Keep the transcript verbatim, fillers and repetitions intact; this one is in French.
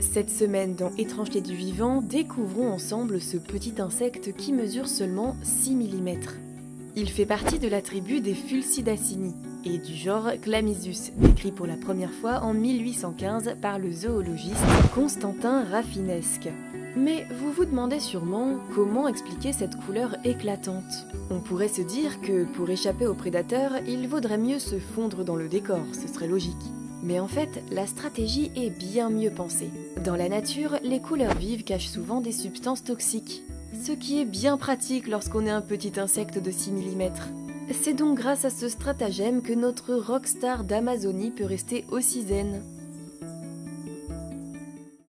Cette semaine dans Étrangeté du Vivant, découvrons ensemble ce petit insecte qui mesure seulement six millimètres. Il fait partie de la tribu des Fulcidacini et du genre Chlamisus, décrit pour la première fois en mille huit cent quinze par le zoologiste Constantin Raffinesque. Mais vous vous demandez sûrement comment expliquer cette couleur éclatante. On pourrait se dire que pour échapper aux prédateurs, il vaudrait mieux se fondre dans le décor, ce serait logique. Mais en fait, la stratégie est bien mieux pensée. Dans la nature, les couleurs vives cachent souvent des substances toxiques, ce qui est bien pratique lorsqu'on est un petit insecte de six millimètres. C'est donc grâce à ce stratagème que notre rockstar d'Amazonie peut rester aussi zen.